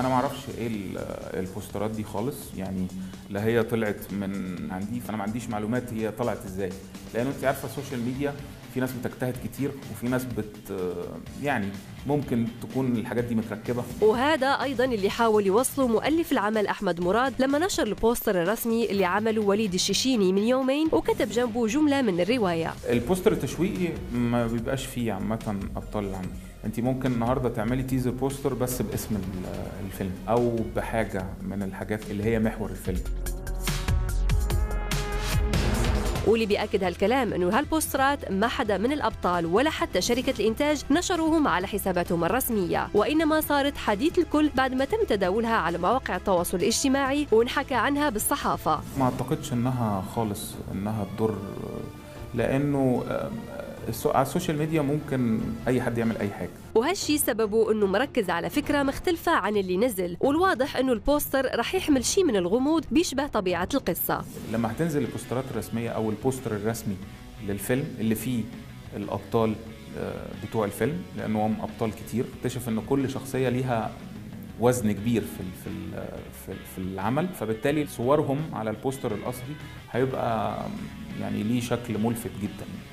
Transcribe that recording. انا ما اعرفش ايه البوسترات دي خالص، يعني لا هي طلعت من عندي، فانا ما عنديش معلومات هي طلعت ازاي، لان انت عارفه السوشيال ميديا في ناس بتجتهد كتير وفي ناس يعني ممكن تكون الحاجات دي متركبه. وهذا ايضا اللي حاول يوصله مؤلف العمل احمد مراد لما نشر البوستر الرسمي اللي عمله وليد الشيشيني من يومين وكتب جنبه جمله من الروايه. البوستر التشويقي ما بيبقاش فيه عامه ابطال العمل، انت ممكن النهارده تعملي تيزر بوستر بس باسم الفيلم او بحاجه من الحاجات اللي هي محور الفيلم. واللي بيأكد هالكلام انه هالبوسترات ما حدا من الابطال ولا حتى شركه الانتاج نشروهم على حساباتهم الرسميه، وانما صارت حديث الكل بعد ما تم تداولها على مواقع التواصل الاجتماعي وانحكى عنها بالصحافه. ما اعتقدش انها خالص انها تضر، لانه على السوشيال ميديا ممكن اي حد يعمل اي حاجه. وهالشيء سببه انه مركز على فكره مختلفه عن اللي نزل، والواضح انه البوستر رح يحمل شيء من الغموض بيشبه طبيعه القصه. لما هتنزل البوسترات الرسميه او البوستر الرسمي للفيلم اللي فيه الابطال بتوع الفيلم، لانه هم ابطال كتير، اكتشف ان كل شخصيه ليها وزن كبير في العمل، فبالتالي صورهم على البوستر الاصلي هيبقى يعني ليه شكل ملفت جدا.